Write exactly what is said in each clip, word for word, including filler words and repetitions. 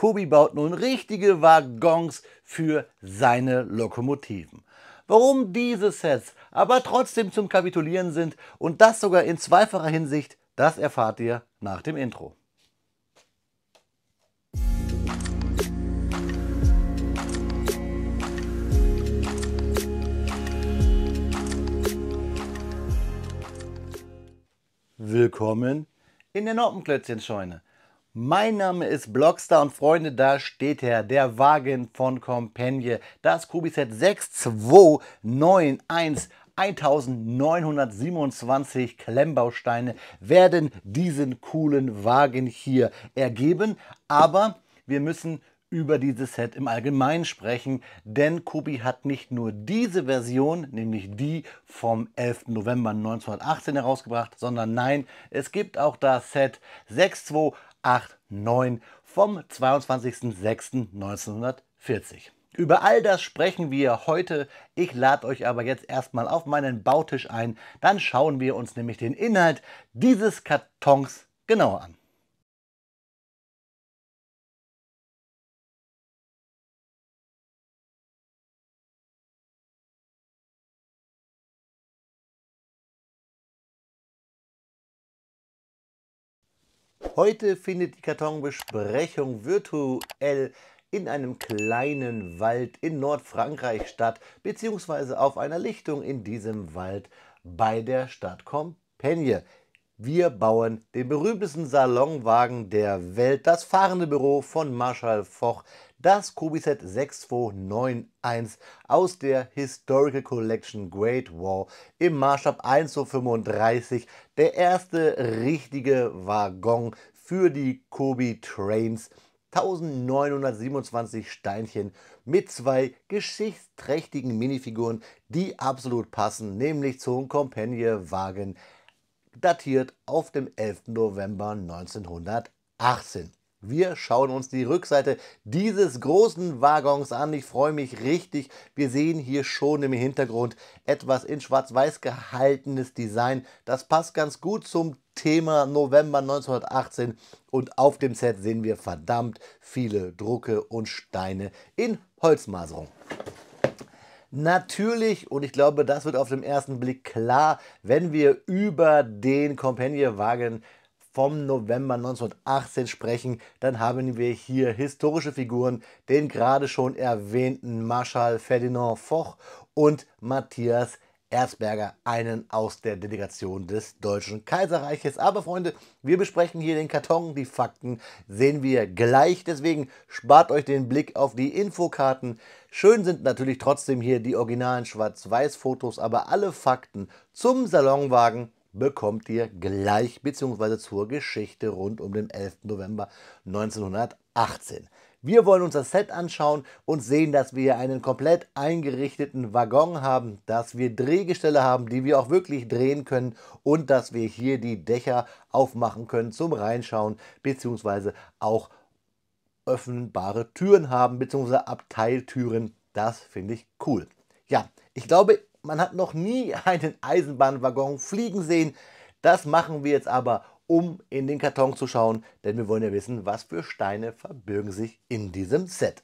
COBI baut nun richtige Waggons für seine Lokomotiven. Warum diese Sets aber trotzdem zum Kapitulieren sind und das sogar in zweifacher Hinsicht, das erfahrt ihr nach dem Intro. Willkommen in der Noppenklötzchenscheune. Mein Name ist BloxxStar und Freunde, da steht er, der Wagen von Compiègne, das COBI-Set sechs zwei neun eins eintausendneunhundertsiebenundzwanzig Klemmbausteine werden diesen coolen Wagen hier ergeben, aber wir müssen über dieses Set im Allgemeinen sprechen, denn COBI hat nicht nur diese Version, nämlich die vom elften November neunzehnhundertachtzehn herausgebracht, sondern nein, es gibt auch das Set sechs zwei acht neun vom zweiundzwanzigsten sechsten neunzehnhundertvierzig. Über all das sprechen wir heute, ich lade euch aber jetzt erstmal auf meinen Bautisch ein, dann schauen wir uns nämlich den Inhalt dieses Kartons genauer an. Heute findet die Kartonbesprechung virtuell in einem kleinen Wald in Nordfrankreich statt, beziehungsweise auf einer Lichtung in diesem Wald bei der Stadt Compiègne. Wir bauen den berühmtesten Salonwagen der Welt, das fahrende Büro von Marschall Foch, das COBI-Set sechs zwei neun eins aus der Historical Collection Great War im Maßstab eins zu fünfunddreißig, der erste richtige Waggon für die COBI Trains, eintausendneunhundertsiebenundzwanzig Steinchen mit zwei geschichtsträchtigen Minifiguren, die absolut passen, nämlich zum Compiègne-Wagen, datiert auf dem elften November neunzehnhundertachtzehn. Wir schauen uns die Rückseite dieses großen Waggons an. Ich freue mich richtig. Wir sehen hier schon im Hintergrund etwas in schwarz-weiß gehaltenes Design. Das passt ganz gut zum Thema November neunzehnhundertachtzehn. Und auf dem Set sehen wir verdammt viele Drucke und Steine in Holzmaserung. Natürlich, und ich glaube, das wird auf den ersten Blick klar, wenn wir über den Compiègne-Wagen vom November neunzehnhundertachtzehn sprechen, dann haben wir hier historische Figuren, den gerade schon erwähnten Marschall Ferdinand Foch und Matthias Erzberger, einen aus der Delegation des Deutschen Kaiserreiches. Aber Freunde, wir besprechen hier den Karton, die Fakten sehen wir gleich, deswegen spart euch den Blick auf die Infokarten. Schön sind natürlich trotzdem hier die originalen Schwarz-Weiß-Fotos, aber alle Fakten zum Salonwagen bekommt ihr gleich, beziehungsweise zur Geschichte rund um den elften November neunzehnhundertachtzehn. Wir wollen uns das Set anschauen und sehen, dass wir einen komplett eingerichteten Waggon haben, dass wir Drehgestelle haben, die wir auch wirklich drehen können und dass wir hier die Dächer aufmachen können zum Reinschauen, beziehungsweise auch öffnbare Türen haben, beziehungsweise Abteiltüren. Das finde ich cool. Ja, ich glaube, man hat noch nie einen Eisenbahnwaggon fliegen sehen. Das machen wir jetzt aber, um in den Karton zu schauen, denn wir wollen ja wissen, was für Steine verbirgen sich in diesem Set.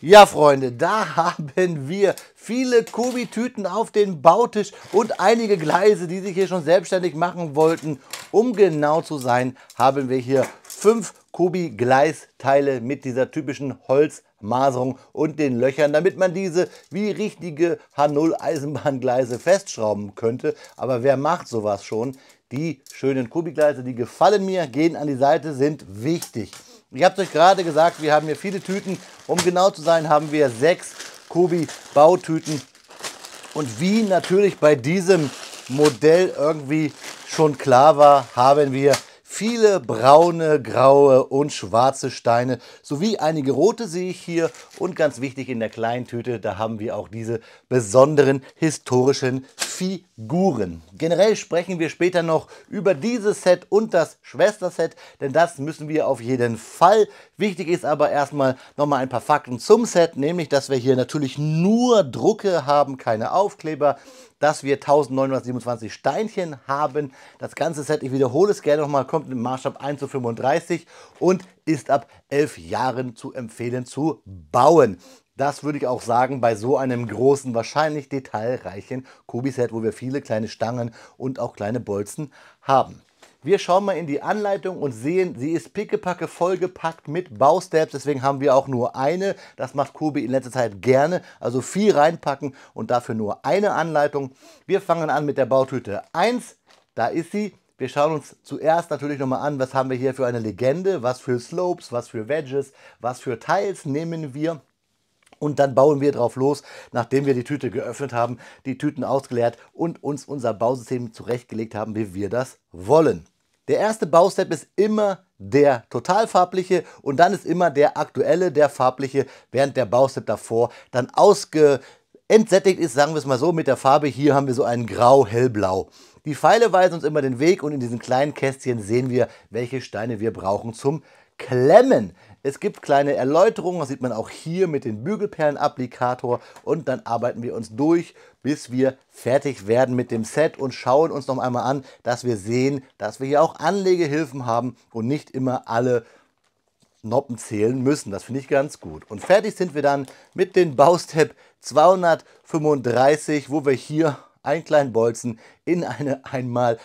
Ja, Freunde, da haben wir viele COBI-Tüten auf dem Bautisch und einige Gleise, die sich hier schon selbstständig machen wollten. Um genau zu sein, haben wir hier fünf COBI-Gleisteile mit dieser typischen Holzmaserung und den Löchern, damit man diese wie richtige H null-Eisenbahngleise festschrauben könnte. Aber wer macht sowas schon? Die schönen COBI-Gleise, die gefallen mir, gehen an die Seite, sind wichtig. Ich habe es euch gerade gesagt, wir haben hier viele Tüten. Um genau zu sein, haben wir sechs COBI-Bautüten. Und wie natürlich bei diesem Modell irgendwie schon klar war, haben wir viele braune, graue und schwarze Steine, sowie einige rote sehe ich hier. Und ganz wichtig in der kleinen Tüte, da haben wir auch diese besonderen historischen Steine. Figuren. Generell sprechen wir später noch über dieses Set und das Schwesterset, denn das müssen wir auf jeden Fall. Wichtig ist aber erstmal nochmal ein paar Fakten zum Set, nämlich, dass wir hier natürlich nur Drucke haben, keine Aufkleber, dass wir neunzehnhundertsiebenundzwanzig Steinchen haben. Das ganze Set, ich wiederhole es gerne nochmal, kommt im Maßstab eins zu fünfunddreißig und ist ab elf Jahren zu empfehlen zu bauen. Das würde ich auch sagen bei so einem großen, wahrscheinlich detailreichen Kobi-Set, wo wir viele kleine Stangen und auch kleine Bolzen haben. Wir schauen mal in die Anleitung und sehen, sie ist pickepacke vollgepackt mit Bausteps, deswegen haben wir auch nur eine. Das macht Kobi in letzter Zeit gerne, also viel reinpacken und dafür nur eine Anleitung. Wir fangen an mit der Bautüte eins, da ist sie. Wir schauen uns zuerst natürlich nochmal an, was haben wir hier für eine Legende, was für Slopes, was für Wedges, was für Teils nehmen wir. Und dann bauen wir drauf los, nachdem wir die Tüte geöffnet haben, die Tüten ausgeleert und uns unser Bausystem zurechtgelegt haben, wie wir das wollen. Der erste Baustep ist immer der totalfarbliche und dann ist immer der aktuelle, der farbliche, während der Baustep davor dann ausge entsättigt ist, sagen wir es mal so, mit der Farbe. Hier haben wir so einen grau-hellblau. Die Pfeile weisen uns immer den Weg und in diesen kleinen Kästchen sehen wir, welche Steine wir brauchen zum Klemmen. Es gibt kleine Erläuterungen, das sieht man auch hier mit dem Bügelperlenapplikator und dann arbeiten wir uns durch, bis wir fertig werden mit dem Set und schauen uns noch einmal an, dass wir sehen, dass wir hier auch Anlegehilfen haben und nicht immer alle Noppen zählen müssen. Das finde ich ganz gut. Und fertig sind wir dann mit dem Baustep zweihundertfünfunddreißig, wo wir hier einen kleinen Bolzen in eine eins mal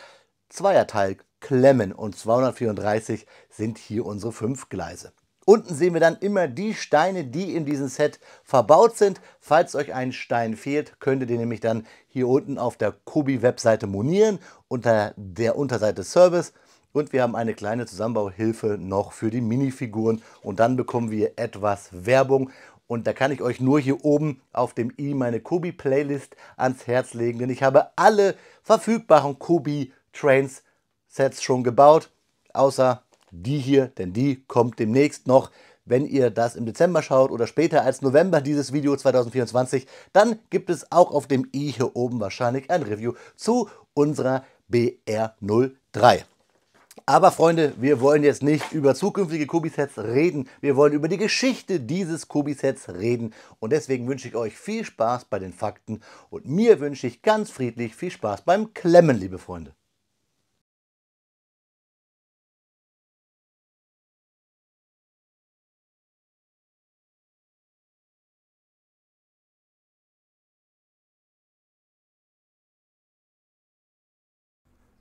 zwei Teil klemmen und zweihundertvierunddreißig sind hier unsere fünf Gleise. Unten sehen wir dann immer die Steine, die in diesem Set verbaut sind. Falls euch ein Stein fehlt, könnt ihr den nämlich dann hier unten auf der Cobi-Webseite monieren, unter der Unterseite Service. Und wir haben eine kleine Zusammenbauhilfe noch für die Minifiguren. Und dann bekommen wir etwas Werbung. Und da kann ich euch nur hier oben auf dem i meine Cobi-Playlist ans Herz legen, denn ich habe alle verfügbaren Cobi-Trains-Sets schon gebaut, außer die hier, denn die kommt demnächst noch. Wenn ihr das im Dezember schaut oder später als November dieses Video zweitausendvierundzwanzig, dann gibt es auch auf dem i hier oben wahrscheinlich ein Review zu unserer B R null drei. Aber Freunde, wir wollen jetzt nicht über zukünftige Cobi-Sets reden, wir wollen über die Geschichte dieses Cobi-Sets reden und deswegen wünsche ich euch viel Spaß bei den Fakten und mir wünsche ich ganz friedlich viel Spaß beim Klemmen, liebe Freunde.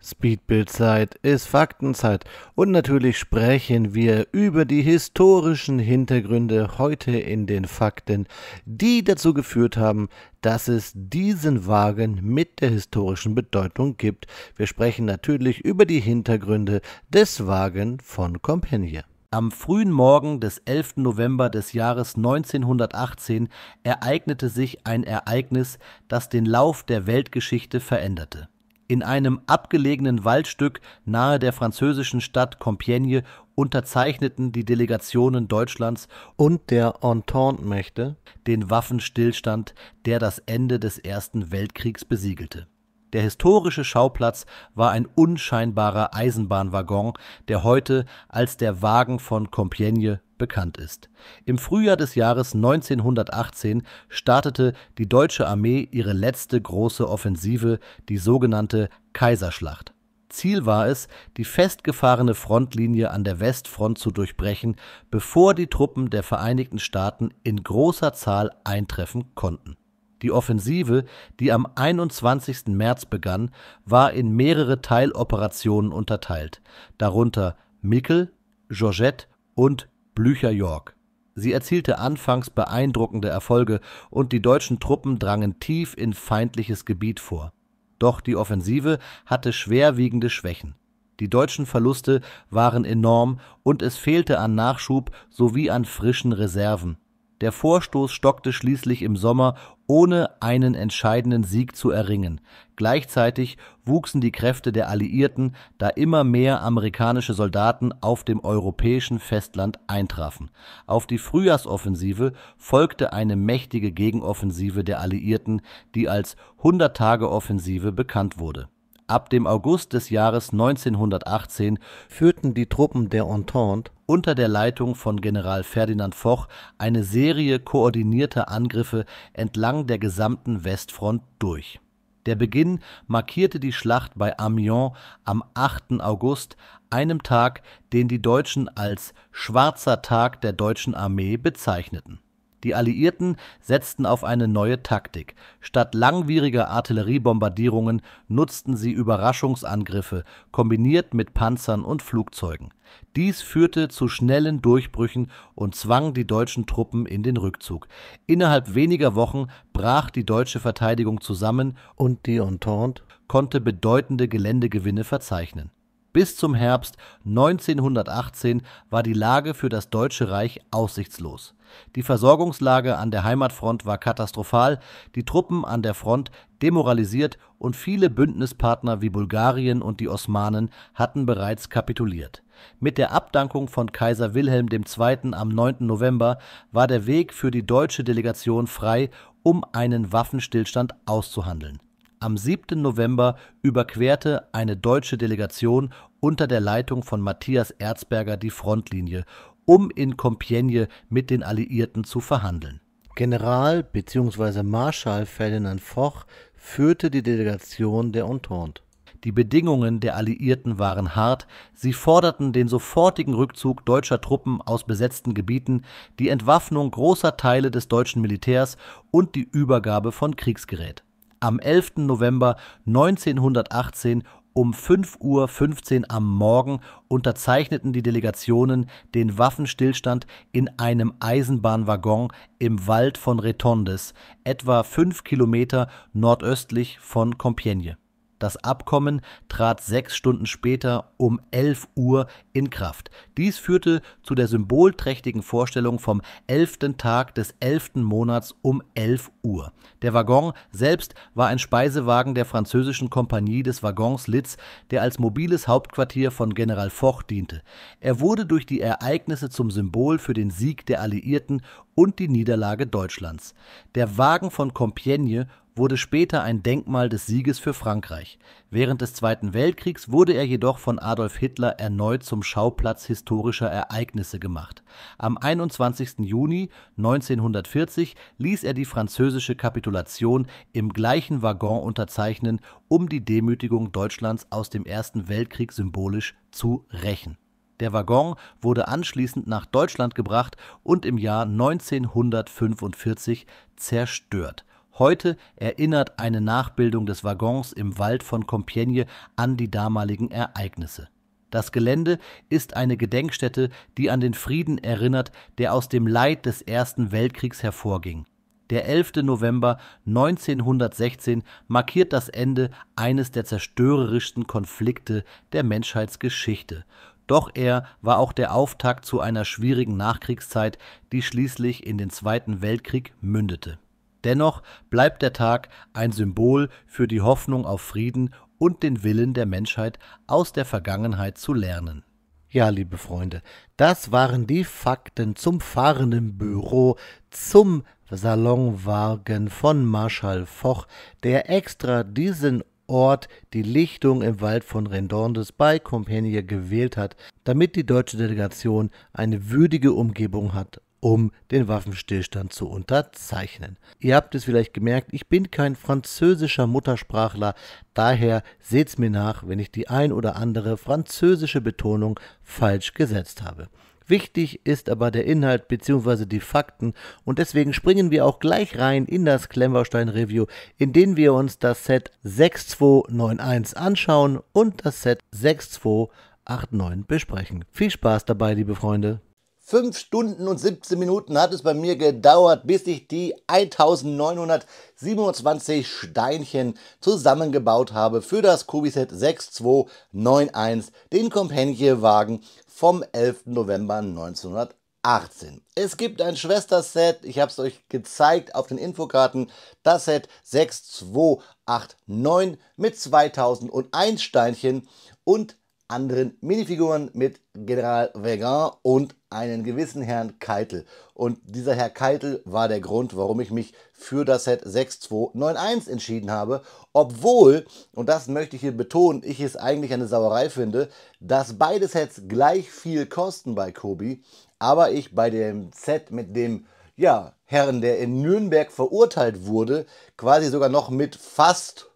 Speedbildzeit ist Faktenzeit und natürlich sprechen wir über die historischen Hintergründe heute in den Fakten, die dazu geführt haben, dass es diesen Wagen mit der historischen Bedeutung gibt. Wir sprechen natürlich über die Hintergründe des Wagen von Compiègne. Am frühen Morgen des elften November des Jahres neunzehnhundertachtzehn ereignete sich ein Ereignis, das den Lauf der Weltgeschichte veränderte. In einem abgelegenen Waldstück nahe der französischen Stadt Compiègne unterzeichneten die Delegationen Deutschlands und der Entente-Mächte den Waffenstillstand, der das Ende des Ersten Weltkriegs besiegelte. Der historische Schauplatz war ein unscheinbarer Eisenbahnwaggon, der heute als der Wagen von Compiègne bekannt ist. Im Frühjahr des Jahres neunzehnhundertachtzehn startete die deutsche Armee ihre letzte große Offensive, die sogenannte Kaiserschlacht. Ziel war es, die festgefahrene Frontlinie an der Westfront zu durchbrechen, bevor die Truppen der Vereinigten Staaten in großer Zahl eintreffen konnten. Die Offensive, die am einundzwanzigsten März begann, war in mehrere Teiloperationen unterteilt, darunter Keitel, Georgette und Blücher York. Sie erzielte anfangs beeindruckende Erfolge und die deutschen Truppen drangen tief in feindliches Gebiet vor. Doch die Offensive hatte schwerwiegende Schwächen. Die deutschen Verluste waren enorm und es fehlte an Nachschub sowie an frischen Reserven. Der Vorstoß stockte schließlich im Sommer, ohne einen entscheidenden Sieg zu erringen. Gleichzeitig wuchsen die Kräfte der Alliierten, da immer mehr amerikanische Soldaten auf dem europäischen Festland eintrafen. Auf die Frühjahrsoffensive folgte eine mächtige Gegenoffensive der Alliierten, die als hundert-Tage-Offensive bekannt wurde. Ab dem August des Jahres neunzehnhundertachtzehn führten die Truppen der Entente unter der Leitung von General Ferdinand Foch eine Serie koordinierter Angriffe entlang der gesamten Westfront durch. Der Beginn markierte die Schlacht bei Amiens am achten August, einem Tag, den die Deutschen als »Schwarzer Tag der deutschen Armee« bezeichneten. Die Alliierten setzten auf eine neue Taktik. Statt langwieriger Artilleriebombardierungen nutzten sie Überraschungsangriffe, kombiniert mit Panzern und Flugzeugen. Dies führte zu schnellen Durchbrüchen und zwang die deutschen Truppen in den Rückzug. Innerhalb weniger Wochen brach die deutsche Verteidigung zusammen und die Entente konnte bedeutende Geländegewinne verzeichnen. Bis zum Herbst neunzehnhundertachtzehn war die Lage für das Deutsche Reich aussichtslos. Die Versorgungslage an der Heimatfront war katastrophal, die Truppen an der Front demoralisiert und viele Bündnispartner wie Bulgarien und die Osmanen hatten bereits kapituliert. Mit der Abdankung von Kaiser Wilhelm der Zweite am neunten November war der Weg für die deutsche Delegation frei, um einen Waffenstillstand auszuhandeln. Am siebten November überquerte eine deutsche Delegation unter der Leitung von Matthias Erzberger die Frontlinie, um in Compiègne mit den Alliierten zu verhandeln. General bzw. Marschall Ferdinand Foch führte die Delegation der Entente. Die Bedingungen der Alliierten waren hart. Sie forderten den sofortigen Rückzug deutscher Truppen aus besetzten Gebieten, die Entwaffnung großer Teile des deutschen Militärs und die Übergabe von Kriegsgerät. Am elften November neunzehnhundertachtzehn um fünf Uhr fünfzehn am Morgen unterzeichneten die Delegationen den Waffenstillstand in einem Eisenbahnwaggon im Wald von Rethondes, etwa fünf Kilometer nordöstlich von Compiègne. Das Abkommen trat sechs Stunden später um elf Uhr in Kraft. Dies führte zu der symbolträchtigen Vorstellung vom elften Tag des elften Monats um elf Uhr. Der Waggon selbst war ein Speisewagen der französischen Compagnie des Wagons Lits, der als mobiles Hauptquartier von General Foch diente. Er wurde durch die Ereignisse zum Symbol für den Sieg der Alliierten und die Niederlage Deutschlands. Der Wagen von Compiègne wurde später ein Denkmal des Sieges für Frankreich. Während des Zweiten Weltkriegs wurde er jedoch von Adolf Hitler erneut zum Schauplatz historischer Ereignisse gemacht. Am einundzwanzigsten Juni neunzehnhundertvierzig ließ er die französische Kapitulation im gleichen Waggon unterzeichnen, um die Demütigung Deutschlands aus dem Ersten Weltkrieg symbolisch zu rächen. Der Waggon wurde anschließend nach Deutschland gebracht und im Jahr neunzehnhundertfünfundvierzig zerstört. Heute erinnert eine Nachbildung des Waggons im Wald von Compiègne an die damaligen Ereignisse. Das Gelände ist eine Gedenkstätte, die an den Frieden erinnert, der aus dem Leid des Ersten Weltkriegs hervorging. Der elfte November neunzehnhundertsechzehn markiert das Ende eines der zerstörerischsten Konflikte der Menschheitsgeschichte. Doch er war auch der Auftakt zu einer schwierigen Nachkriegszeit, die schließlich in den Zweiten Weltkrieg mündete. Dennoch bleibt der Tag ein Symbol für die Hoffnung auf Frieden und den Willen der Menschheit, aus der Vergangenheit zu lernen. Ja, liebe Freunde, das waren die Fakten zum fahrenden Büro, zum Salonwagen von Marschall Foch, der extra diesen Ort, die Lichtung im Wald von Rethondes bei Compiègne, gewählt hat, damit die deutsche Delegation eine würdige Umgebung hat, um den Waffenstillstand zu unterzeichnen. Ihr habt es vielleicht gemerkt, ich bin kein französischer Muttersprachler, daher seht's mir nach, wenn ich die ein oder andere französische Betonung falsch gesetzt habe. Wichtig ist aber der Inhalt bzw. die Fakten, und deswegen springen wir auch gleich rein in das Klemmbaustein-Review, in dem wir uns das Set sechs zwei neun eins anschauen und das Set sechs zwei acht neun besprechen. Viel Spaß dabei, liebe Freunde! fünf Stunden und siebzehn Minuten hat es bei mir gedauert, bis ich die eintausendneunhundertsiebenundzwanzig Steinchen zusammengebaut habe für das COBI-Set sechs zwei neun eins, den Compiègne-Wagen vom elften November neunzehnhundertachtzehn. achtzehn. Es gibt ein Schwesterset, ich habe es euch gezeigt auf den Infokarten, das Set sechs zwei acht neun mit zweitausendeins Steinchen und anderen Minifiguren mit General Vagan und einen gewissen Herrn Keitel. Und dieser Herr Keitel war der Grund, warum ich mich für das Set sechs zwei neun eins entschieden habe, obwohl, und das möchte ich hier betonen, ich es eigentlich eine Sauerei finde, dass beide Sets gleich viel kosten bei COBI, aber ich bei dem Set mit dem ja, Herrn, der in Nürnberg verurteilt wurde, quasi sogar noch mit fast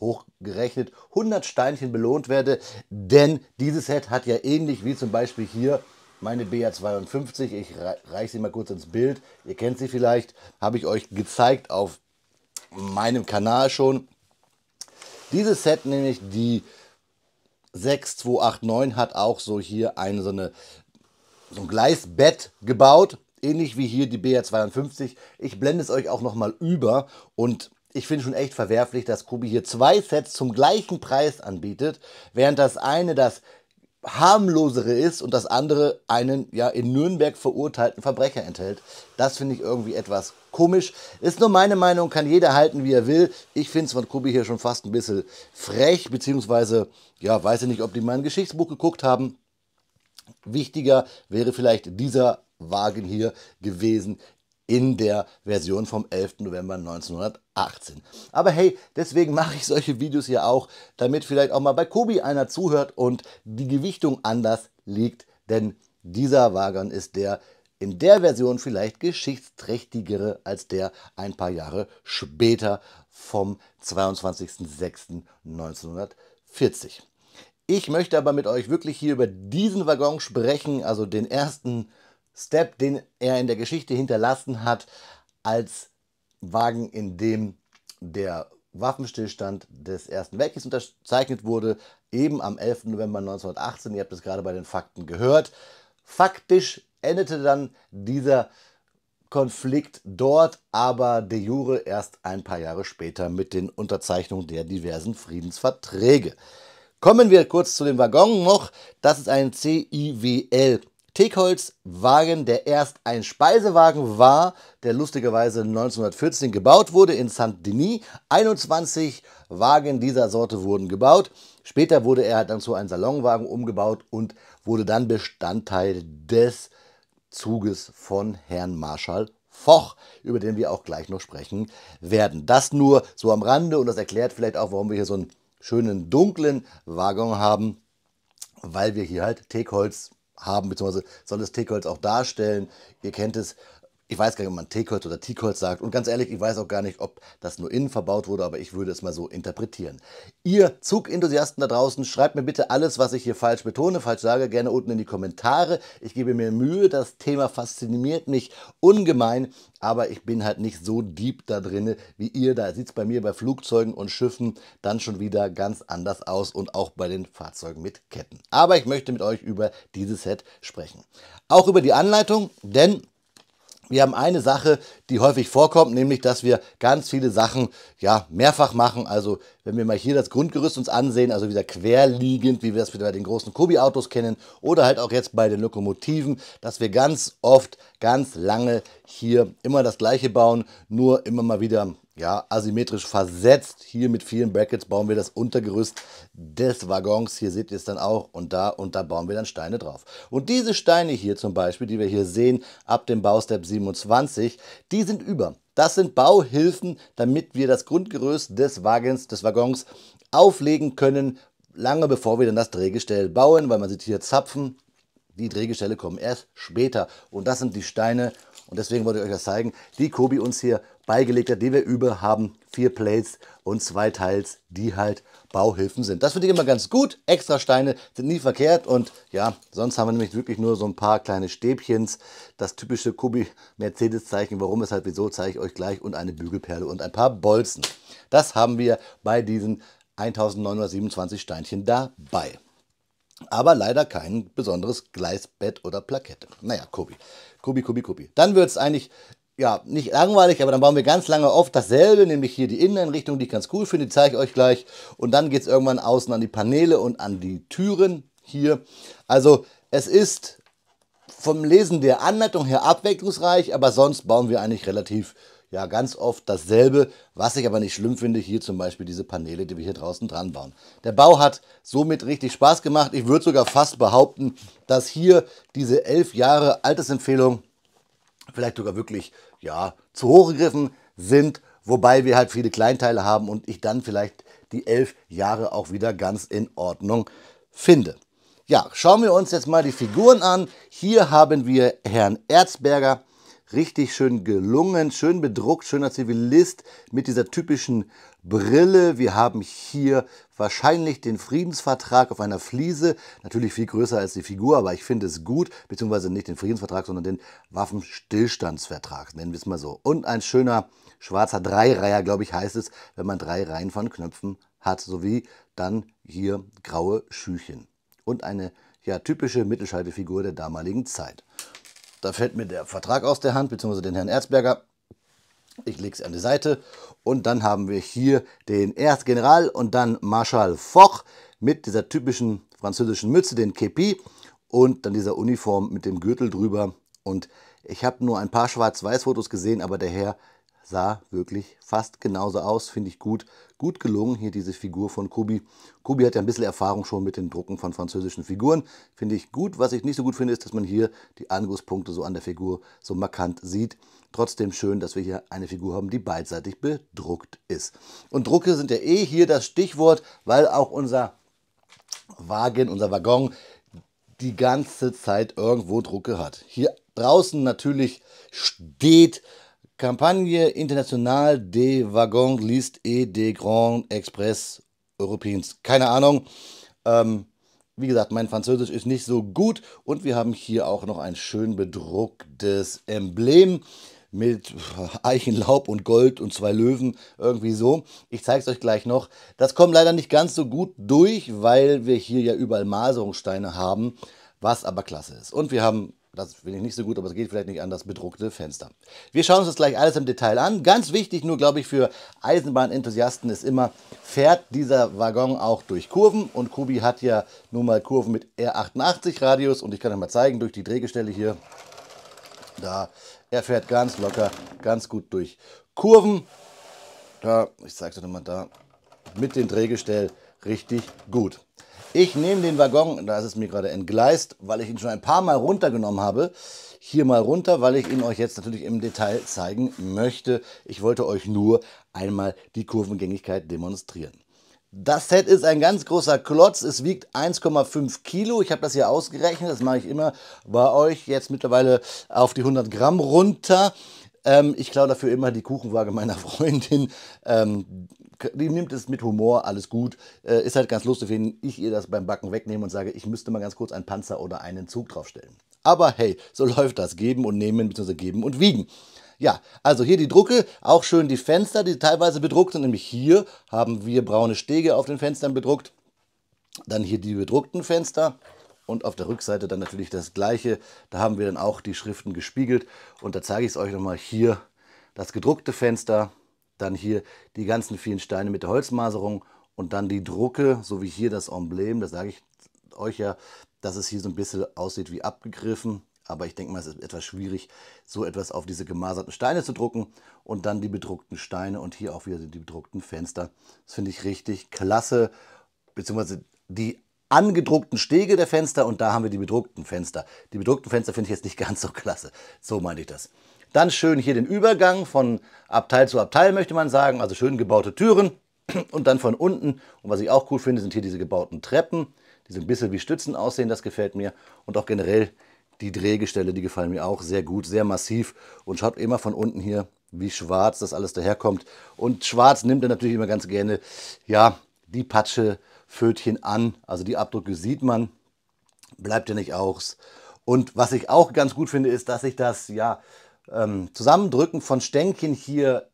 hochgerechnet hundert Steinchen belohnt werde, denn dieses Set hat ja ähnlich wie zum Beispiel hier meine B A zweiundfünfzig, ich reiche sie mal kurz ins Bild, ihr kennt sie vielleicht, habe ich euch gezeigt auf meinem Kanal schon. Dieses Set, nämlich die sechs zwei acht neun, hat auch so hier eine, so, eine, so ein Gleisbett gebaut, ähnlich wie hier die B A zweiundfünfzig. Ich blende es euch auch nochmal über und ich finde schon echt verwerflich, dass COBI hier zwei Sets zum gleichen Preis anbietet, während das eine das harmlosere ist und das andere einen ja in Nürnberg verurteilten Verbrecher enthält. Das finde ich irgendwie etwas komisch. Ist nur meine Meinung, kann jeder halten, wie er will. Ich finde es von COBI hier schon fast ein bisschen frech, beziehungsweise, ja, weiß ich nicht, ob die mal ein Geschichtsbuch geguckt haben. Wichtiger wäre vielleicht dieser Wagen hier gewesen, in der Version vom elften November neunzehnhundertachtzehn. Aber hey, deswegen mache ich solche Videos hier auch, damit vielleicht auch mal bei COBI einer zuhört und die Gewichtung anders liegt, denn dieser Wagen ist der in der Version vielleicht geschichtsträchtigere als der ein paar Jahre später vom zweiundzwanzigsten sechsten neunzehnhundertvierzig. Ich möchte aber mit euch wirklich hier über diesen Waggon sprechen, also den ersten Step, den er in der Geschichte hinterlassen hat, als Wagen, in dem der Waffenstillstand des Ersten Weltkriegs unterzeichnet wurde, eben am elften November neunzehnhundertachtzehn. Ihr habt es gerade bei den Fakten gehört. Faktisch endete dann dieser Konflikt dort, aber de jure erst ein paar Jahre später mit den Unterzeichnungen der diversen Friedensverträge. Kommen wir kurz zu dem Waggon noch. Das ist ein C I W L. Teakholz-Wagen, der erst ein Speisewagen war, der lustigerweise neunzehnhundertvierzehn gebaut wurde in Saint-Denis. einundzwanzig Wagen dieser Sorte wurden gebaut. Später wurde er dann zu einem Salonwagen umgebaut und wurde dann Bestandteil des Zuges von Herrn Marschall Foch, über den wir auch gleich noch sprechen werden. Das nur so am Rande und das erklärt vielleicht auch, warum wir hier so einen schönen dunklen Waggon haben, weil wir hier halt Teakholz haben, beziehungsweise soll es Teakholz auch darstellen. Ihr kennt es, ich weiß gar nicht, ob man Teakholz oder Teakholz sagt und ganz ehrlich, ich weiß auch gar nicht, ob das nur innen verbaut wurde, aber ich würde es mal so interpretieren. Ihr Zugenthusiasten da draußen, schreibt mir bitte alles, was ich hier falsch betone, falsch sage, gerne unten in die Kommentare. Ich gebe mir Mühe, das Thema fasziniert mich ungemein, aber ich bin halt nicht so deep da drin, wie ihr. Da sieht es bei mir bei Flugzeugen und Schiffen dann schon wieder ganz anders aus und auch bei den Fahrzeugen mit Ketten. Aber ich möchte mit euch über dieses Set sprechen. Auch über die Anleitung, denn wir haben eine Sache, die häufig vorkommt, nämlich, dass wir ganz viele Sachen ja, mehrfach machen. Also wenn wir mal hier das Grundgerüst uns ansehen, also wieder querliegend, wie wir das wieder bei den großen COBI-Autos kennen oder halt auch jetzt bei den Lokomotiven, dass wir ganz oft, ganz lange hier immer das Gleiche bauen, nur immer mal wieder ja, asymmetrisch versetzt. Hier mit vielen Brackets bauen wir das Untergerüst des Waggons. Hier seht ihr es dann auch und da und da bauen wir dann Steine drauf. Und diese Steine hier zum Beispiel, die wir hier sehen, ab dem Baustep siebenundzwanzig, die sind über. Das sind Bauhilfen, damit wir das Grundgerüst des Wagens, des Waggons auflegen können, lange bevor wir dann das Drehgestell bauen, weil man sieht hier Zapfen. Die Drehgestelle kommen erst später und das sind die Steine und deswegen wollte ich euch das zeigen, die COBI uns hier beigelegt hat, die wir über haben, vier Plates und zwei Teils, die halt Bauhilfen sind. Das finde ich immer ganz gut, extra Steine sind nie verkehrt und ja, sonst haben wir nämlich wirklich nur so ein paar kleine Stäbchens, das typische COBI Mercedes Zeichen, warum es halt wieso, zeige ich euch gleich und eine Bügelperle und ein paar Bolzen. Das haben wir bei diesen eintausendneunhundertsiebenundzwanzig Steinchen dabei. Aber leider kein besonderes Gleisbett oder Plakette. Naja, COBI. COBI, COBI, COBI. Dann wird es eigentlich, ja, nicht langweilig, aber dann bauen wir ganz lange oft dasselbe, nämlich hier die Inneneinrichtung, die ich ganz cool finde, die zeige ich euch gleich. Und dann geht es irgendwann außen an die Paneele und an die Türen hier. Also es ist vom Lesen der Anleitung her abwechslungsreich, aber sonst bauen wir eigentlich relativ, ja, ganz oft dasselbe, was ich aber nicht schlimm finde, hier zum Beispiel diese Paneele, die wir hier draußen dran bauen. Der Bau hat somit richtig Spaß gemacht. Ich würde sogar fast behaupten, dass hier diese elf Jahre Altersempfehlung vielleicht sogar wirklich, ja, zu hoch gegriffen sind, wobei wir halt viele Kleinteile haben und ich dann vielleicht die elf Jahre auch wieder ganz in Ordnung finde. Ja, schauen wir uns jetzt mal die Figuren an. Hier haben wir Herrn Erzberger, richtig schön gelungen, schön bedruckt, schöner Zivilist mit dieser typischen Brille. Wir haben hier wahrscheinlich den Friedensvertrag auf einer Fliese, natürlich viel größer als die Figur, aber ich finde es gut, beziehungsweise nicht den Friedensvertrag, sondern den Waffenstillstandsvertrag, nennen wir es mal so. Und ein schöner schwarzer Dreireiher, glaube ich, heißt es, wenn man drei Reihen von Knöpfen hat, sowie dann hier graue Schüchen. Und eine, ja, typische Mittelscheibefigur der damaligen Zeit. Da fällt mir der Vertrag aus der Hand, beziehungsweise den Herrn Erzberger. Ich lege es an die Seite und dann haben wir hier den Erzgeneral und dann Marschall Foch mit dieser typischen französischen Mütze, den Képi und dann dieser Uniform mit dem Gürtel drüber. Und ich habe nur ein paar Schwarz-Weiß-Fotos gesehen, aber der Herr sah wirklich fast genauso aus, finde ich gut. Gut gelungen, hier diese Figur von COBI. COBI hat ja ein bisschen Erfahrung schon mit den Drucken von französischen Figuren. Finde ich gut. Was ich nicht so gut finde, ist, dass man hier die Angusspunkte so an der Figur so markant sieht. Trotzdem schön, dass wir hier eine Figur haben, die beidseitig bedruckt ist. Und Drucke sind ja eh hier das Stichwort, weil auch unser Wagen, unser Waggon die ganze Zeit irgendwo Drucke hat. Hier draußen natürlich steht Compagnie Internationale des Wagons Lits et des Grands Express Européens. Keine Ahnung. Ähm, wie gesagt, mein Französisch ist nicht so gut. Und wir haben hier auch noch ein schön bedrucktes Emblem mit Eichenlaub und Gold und zwei Löwen. Irgendwie so. Ich zeige es euch gleich noch. Das kommt leider nicht ganz so gut durch, weil wir hier ja überall Maserungssteine haben, was aber klasse ist. Und wir haben, das finde ich nicht so gut, aber es geht vielleicht nicht an, das bedruckte Fenster. Wir schauen uns das gleich alles im Detail an. Ganz wichtig nur, glaube ich, für Eisenbahnenthusiasten ist immer, fährt dieser Waggon auch durch Kurven? Und COBI hat ja nun mal Kurven mit R achtundachtzig Radius. Und ich kann euch mal zeigen, durch die Drehgestelle hier, da, er fährt ganz locker, ganz gut durch Kurven. Da, ich zeige es euch nochmal da, mit dem Drehgestell richtig gut. Ich nehme den Waggon, da ist es mir gerade entgleist, weil ich ihn schon ein paar Mal runtergenommen habe. Hier mal runter, weil ich ihn euch jetzt natürlich im Detail zeigen möchte. Ich wollte euch nur einmal die Kurvengängigkeit demonstrieren. Das Set ist ein ganz großer Klotz, es wiegt eins Komma fünf Kilo. Ich habe das hier ausgerechnet, das mache ich immer bei euch jetzt mittlerweile auf die hundert Gramm runter. Ähm, ich klaue dafür immer die Kuchenwaage meiner Freundin. Ähm, die nimmt es mit Humor, alles gut. Äh, ist halt ganz lustig, wenn ich ihr das beim Backen wegnehme und sage, ich müsste mal ganz kurz einen Panzer oder einen Zug draufstellen. Aber hey, so läuft das. Geben und nehmen, beziehungsweise geben und wiegen. Ja, also hier die Drucke, auch schön die Fenster, die teilweise bedruckt sind. Nämlich hier haben wir braune Stege auf den Fenstern bedruckt. Dann hier die bedruckten Fenster. Und auf der Rückseite dann natürlich das gleiche. Da haben wir dann auch die Schriften gespiegelt. Und da zeige ich es euch nochmal hier. Das gedruckte Fenster. Dann hier die ganzen vielen Steine mit der Holzmaserung. Und dann die Drucke, so wie hier das Emblem. Das sage ich euch ja, dass es hier so ein bisschen aussieht wie abgegriffen. Aber ich denke mal, es ist etwas schwierig, so etwas auf diese gemaserten Steine zu drucken. Und dann die bedruckten Steine und hier auch wieder die bedruckten Fenster. Das finde ich richtig klasse. Beziehungsweise die angedruckten Stege der Fenster und da haben wir die bedruckten Fenster. Die bedruckten Fenster finde ich jetzt nicht ganz so klasse. So meine ich das. Dann schön hier den Übergang von Abteil zu Abteil, möchte man sagen. Also schön gebaute Türen und dann von unten. Und was ich auch cool finde, sind hier diese gebauten Treppen, die so ein bisschen wie Stützen aussehen. Das gefällt mir. Und auch generell die Drehgestelle, die gefallen mir auch sehr gut, sehr massiv. Und schaut immer von unten hier, wie schwarz das alles daherkommt. Und schwarz nimmt er natürlich immer ganz gerne, ja, die Patsche, Fötchen an, also die Abdrücke sieht man, bleibt ja nicht aus. Und was ich auch ganz gut finde, ist, dass sich das, ja, ähm, Zusammendrücken von Stänkchen hier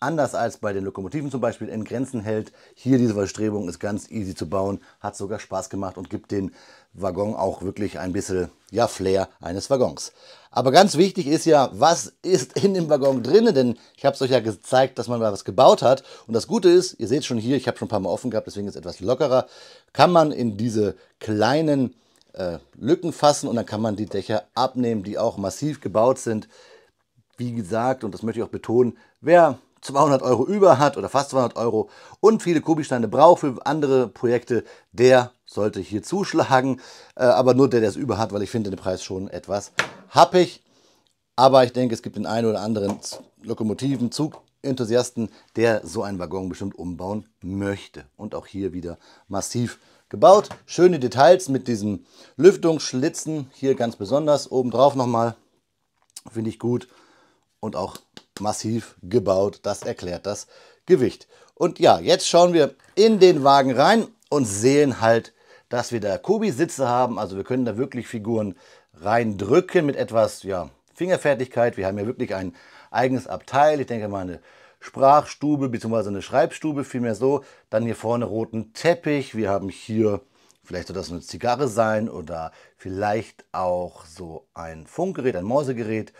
anders als bei den Lokomotiven zum Beispiel in Grenzen hält. Hier diese Verstrebung ist ganz easy zu bauen, hat sogar Spaß gemacht und gibt den Waggon auch wirklich ein bisschen, ja, Flair eines Waggons. Aber ganz wichtig ist ja, was ist in dem Waggon drin? Denn ich habe es euch ja gezeigt, dass man da was gebaut hat. Und das Gute ist, ihr seht schon hier, ich habe schon ein paar Mal offen gehabt, deswegen ist es etwas lockerer, kann man in diese kleinen äh, Lücken fassen und dann kann man die Dächer abnehmen, die auch massiv gebaut sind. Wie gesagt, und das möchte ich auch betonen, wer zweihundert Euro über hat oder fast zweihundert Euro und viele Kobi-Steine braucht für andere Projekte, der sollte hier zuschlagen. Äh, aber nur der, der es über hat, weil ich finde den Preis schon etwas happig. Aber ich denke, es gibt den einen oder anderen Lokomotiven, Zugenthusiasten, der so einen Waggon bestimmt umbauen möchte. Und auch hier wieder massiv gebaut. Schöne Details mit diesen Lüftungsschlitzen, hier ganz besonders. Obendrauf nochmal, finde ich gut. Und auch massiv gebaut, das erklärt das Gewicht. Und ja, jetzt schauen wir in den Wagen rein und sehen halt, dass wir da Kobi-Sitze haben. Also wir können da wirklich Figuren reindrücken mit etwas, ja, Fingerfertigkeit. Wir haben ja wirklich ein eigenes Abteil. Ich denke mal eine Sprachstube bzw. eine Schreibstube, vielmehr so. Dann hier vorne roten Teppich. Wir haben hier, vielleicht soll das eine Zigarre sein oder vielleicht auch so ein Funkgerät, ein Morsegerät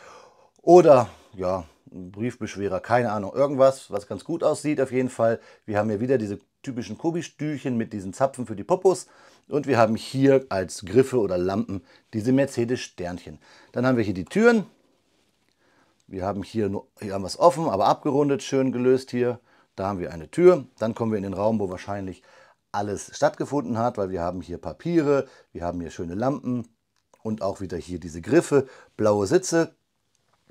oder ja, ein Briefbeschwerer, keine Ahnung, irgendwas, was ganz gut aussieht auf jeden Fall. Wir haben hier wieder diese typischen Kobi-Stühlchen mit diesen Zapfen für die Popos. Und wir haben hier als Griffe oder Lampen diese Mercedes-Sternchen. Dann haben wir hier die Türen. Wir haben hier, nur, hier haben wir es offen, aber abgerundet, schön gelöst hier. Da haben wir eine Tür. Dann kommen wir in den Raum, wo wahrscheinlich alles stattgefunden hat, weil wir haben hier Papiere, wir haben hier schöne Lampen und auch wieder hier diese Griffe, blaue Sitze.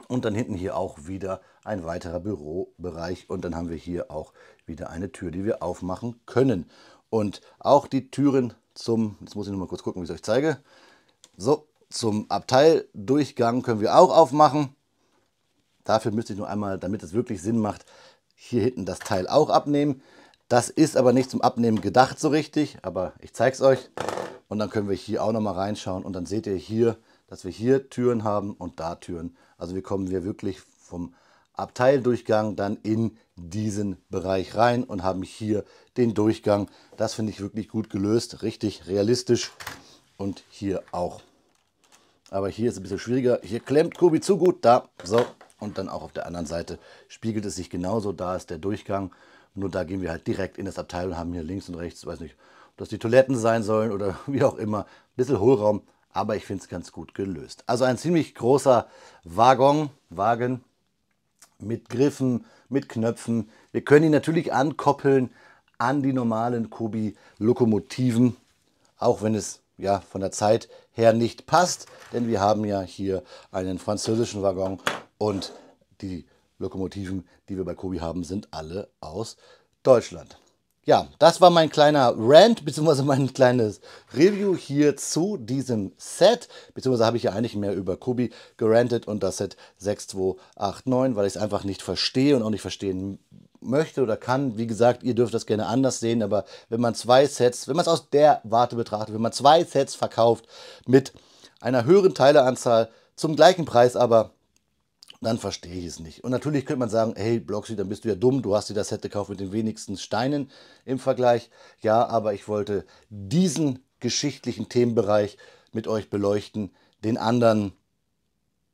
Und dann hinten hier auch wieder ein weiterer Bürobereich. Und dann haben wir hier auch wieder eine Tür, die wir aufmachen können. Und auch die Türen zum, jetzt muss ich noch mal kurz gucken, wie ich es euch zeige. So, zum Abteildurchgang können wir auch aufmachen. Dafür müsste ich nur einmal, damit es wirklich Sinn macht, hier hinten das Teil auch abnehmen. Das ist aber nicht zum Abnehmen gedacht so richtig, aber ich zeige es euch. Und dann können wir hier auch noch mal reinschauen. Und dann seht ihr hier, dass wir hier Türen haben und da Türen. Also wir kommen hier wirklich vom Abteildurchgang dann in diesen Bereich rein und haben hier den Durchgang. Das finde ich wirklich gut gelöst, richtig realistisch und hier auch. Aber hier ist es ein bisschen schwieriger. Hier klemmt Kobi zu gut, da, so. Und dann auch auf der anderen Seite spiegelt es sich genauso. Da ist der Durchgang, nur da gehen wir halt direkt in das Abteil und haben hier links und rechts, weiß nicht, ob das die Toiletten sein sollen oder wie auch immer, ein bisschen Hohlraum. Aber ich finde es ganz gut gelöst. Also ein ziemlich großer Waggon, Wagen mit Griffen, mit Knöpfen. Wir können ihn natürlich ankoppeln an die normalen Kobi-Lokomotiven, auch wenn es ja von der Zeit her nicht passt. Denn wir haben ja hier einen französischen Waggon und die Lokomotiven, die wir bei Kobi haben, sind alle aus Deutschland. Ja, das war mein kleiner Rant, beziehungsweise mein kleines Review hier zu diesem Set. Beziehungsweise habe ich ja eigentlich mehr über Kobi gerantet und das Set sechs zwei acht neun, weil ich es einfach nicht verstehe und auch nicht verstehen möchte oder kann. Wie gesagt, ihr dürft das gerne anders sehen, aber wenn man zwei Sets, wenn man es aus der Warte betrachtet, wenn man zwei Sets verkauft mit einer höheren Teileanzahl zum gleichen Preis aber, dann verstehe ich es nicht. Und natürlich könnte man sagen, hey Bloxy, dann bist du ja dumm, du hast dir das Set gekauft mit den wenigsten Steinen im Vergleich. Ja, aber ich wollte diesen geschichtlichen Themenbereich mit euch beleuchten, den anderen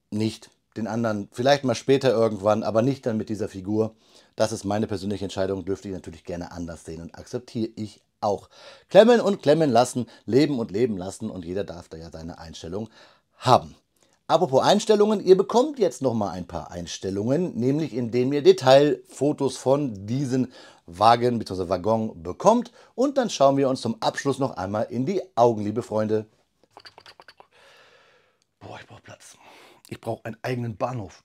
nicht, den anderen vielleicht mal später irgendwann, aber nicht dann mit dieser Figur. Das ist meine persönliche Entscheidung, dürfte ich natürlich gerne anders sehen und akzeptiere ich auch. Klemmen und klemmen lassen, leben und leben lassen und jeder darf da ja seine Einstellung haben. Apropos Einstellungen, ihr bekommt jetzt noch mal ein paar Einstellungen, nämlich indem ihr Detailfotos von diesen Wagen bzw. Waggon bekommt. Und dann schauen wir uns zum Abschluss noch einmal in die Augen, liebe Freunde. Boah, ich brauche Platz. Ich brauche einen eigenen Bahnhof.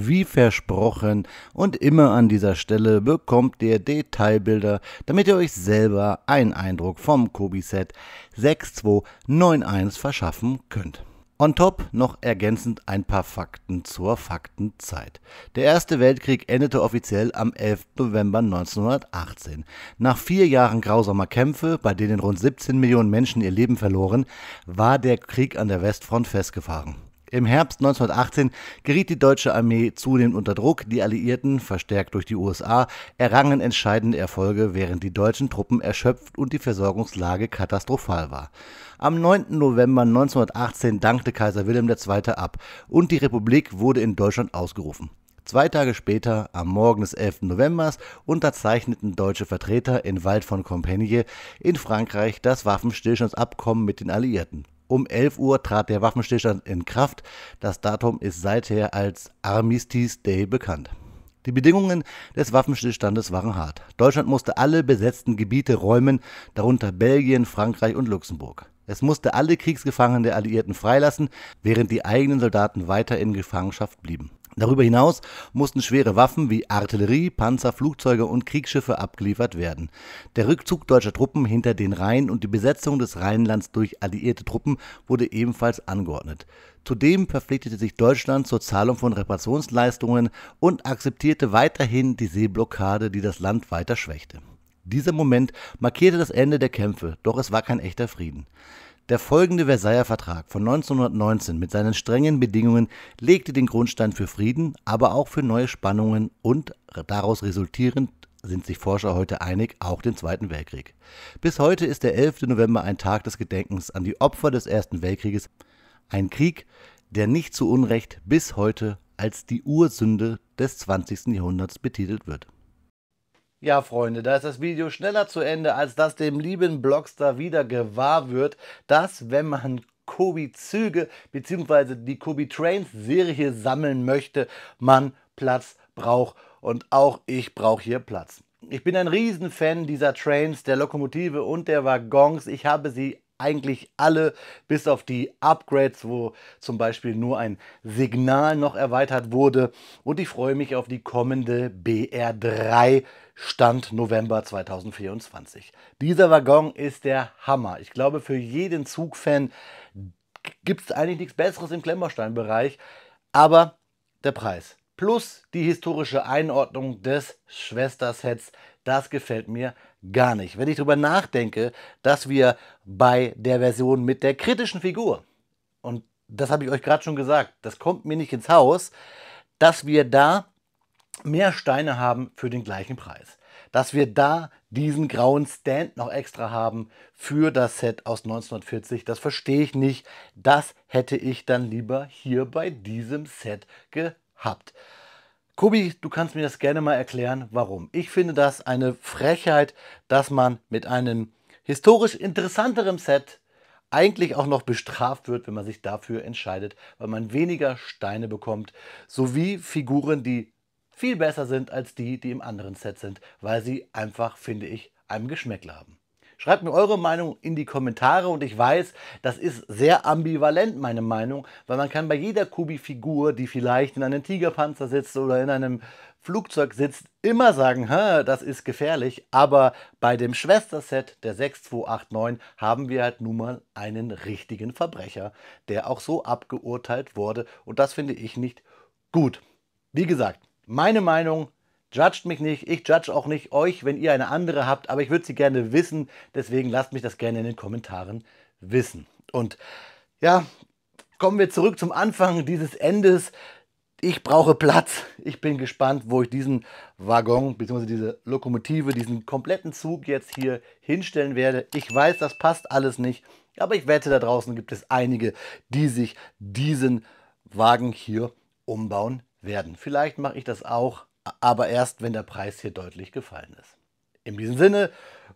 Wie versprochen und immer an dieser Stelle bekommt ihr Detailbilder, damit ihr euch selber einen Eindruck vom Kobi-Set sechs zwei neun eins verschaffen könnt. On top noch ergänzend ein paar Fakten zur Faktenzeit. Der Erste Weltkrieg endete offiziell am elften November neunzehnhundertachtzehn. Nach vier Jahren grausamer Kämpfe, bei denen rund siebzehn Millionen Menschen ihr Leben verloren, war der Krieg an der Westfront festgefahren. Im Herbst neunzehnhundertachtzehn geriet die deutsche Armee zunehmend unter Druck. Die Alliierten, verstärkt durch die U S A, errangen entscheidende Erfolge, während die deutschen Truppen erschöpft und die Versorgungslage katastrophal war. Am neunten November neunzehnhundertachtzehn dankte Kaiser Wilhelm der Zweite ab und die Republik wurde in Deutschland ausgerufen. Zwei Tage später, am Morgen des elften November, unterzeichneten deutsche Vertreter in Wald von Compiègne in Frankreich das Waffenstillstandsabkommen mit den Alliierten. Um elf Uhr trat der Waffenstillstand in Kraft. Das Datum ist seither als Armistice Day bekannt. Die Bedingungen des Waffenstillstandes waren hart. Deutschland musste alle besetzten Gebiete räumen, darunter Belgien, Frankreich und Luxemburg. Es musste alle Kriegsgefangenen der Alliierten freilassen, während die eigenen Soldaten weiter in Gefangenschaft blieben. Darüber hinaus mussten schwere Waffen wie Artillerie, Panzer, Flugzeuge und Kriegsschiffe abgeliefert werden. Der Rückzug deutscher Truppen hinter den Rhein und die Besetzung des Rheinlands durch alliierte Truppen wurde ebenfalls angeordnet. Zudem verpflichtete sich Deutschland zur Zahlung von Reparationsleistungen und akzeptierte weiterhin die Seeblockade, die das Land weiter schwächte. Dieser Moment markierte das Ende der Kämpfe, doch es war kein echter Frieden. Der folgende Versailler Vertrag von neunzehnhundertneunzehn mit seinen strengen Bedingungen legte den Grundstein für Frieden, aber auch für neue Spannungen und daraus resultierend sind sich Forscher heute einig, auch den Zweiten Weltkrieg. Bis heute ist der elfte November ein Tag des Gedenkens an die Opfer des Ersten Weltkrieges, ein Krieg, der nicht zu Unrecht bis heute als die Ursünde des zwanzigsten Jahrhunderts betitelt wird. Ja, Freunde, da ist das Video schneller zu Ende, als dass dem lieben BloxxStar wieder gewahr wird, dass, wenn man COBI-Züge bzw. die COBI-Trains-Serie sammeln möchte, man Platz braucht. Und auch ich brauche hier Platz. Ich bin ein Riesenfan dieser Trains, der Lokomotive und der Waggons. Ich habe sie eigentlich alle, bis auf die Upgrades, wo zum Beispiel nur ein Signal noch erweitert wurde. Und ich freue mich auf die kommende B R drei Stand November zweitausendvierundzwanzig. Dieser Waggon ist der Hammer. Ich glaube, für jeden Zugfan gibt es eigentlich nichts Besseres im Klemmbaustein-Bereich. Aber der Preis plus die historische Einordnung des Schwestersets, das gefällt mir gar nicht. Wenn ich darüber nachdenke, dass wir bei der Version mit der kritischen Figur, und das habe ich euch gerade schon gesagt, das kommt mir nicht ins Haus, dass wir da mehr Steine haben für den gleichen Preis. Dass wir da diesen grauen Stand noch extra haben für das Set aus neunzehnhundertvierzig, das verstehe ich nicht. Das hätte ich dann lieber hier bei diesem Set gehabt. Kobi, du kannst mir das gerne mal erklären, warum. Ich finde das eine Frechheit, dass man mit einem historisch interessanteren Set eigentlich auch noch bestraft wird, wenn man sich dafür entscheidet, weil man weniger Steine bekommt, sowie Figuren, die viel besser sind als die, die im anderen Set sind, weil sie einfach, finde ich, einem Geschmäckle haben. Schreibt mir eure Meinung in die Kommentare und ich weiß, das ist sehr ambivalent, meine Meinung, weil man kann bei jeder COBI-Figur, die vielleicht in einem Tigerpanzer sitzt oder in einem Flugzeug sitzt, immer sagen, hä, das ist gefährlich, aber bei dem Schwesterset der sechs zwei acht neun haben wir halt nun mal einen richtigen Verbrecher, der auch so abgeurteilt wurde und das finde ich nicht gut. Wie gesagt, meine Meinung. Judgt mich nicht, ich judge auch nicht euch, wenn ihr eine andere habt, aber ich würde sie gerne wissen, deswegen lasst mich das gerne in den Kommentaren wissen. Und ja, kommen wir zurück zum Anfang dieses Endes. Ich brauche Platz, ich bin gespannt, wo ich diesen Waggon bzw. diese Lokomotive, diesen kompletten Zug jetzt hier hinstellen werde. Ich weiß, das passt alles nicht, aber ich wette, da draußen gibt es einige, die sich diesen Wagen hier umbauen werden. Vielleicht mache ich das auch, aber erst, wenn der Preis hier deutlich gefallen ist. In diesem Sinne,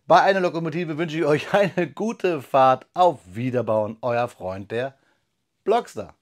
bei einer Lokomotive wünsche ich euch eine gute Fahrt. Auf Wiederbauen, euer Freund, der BloxxStar.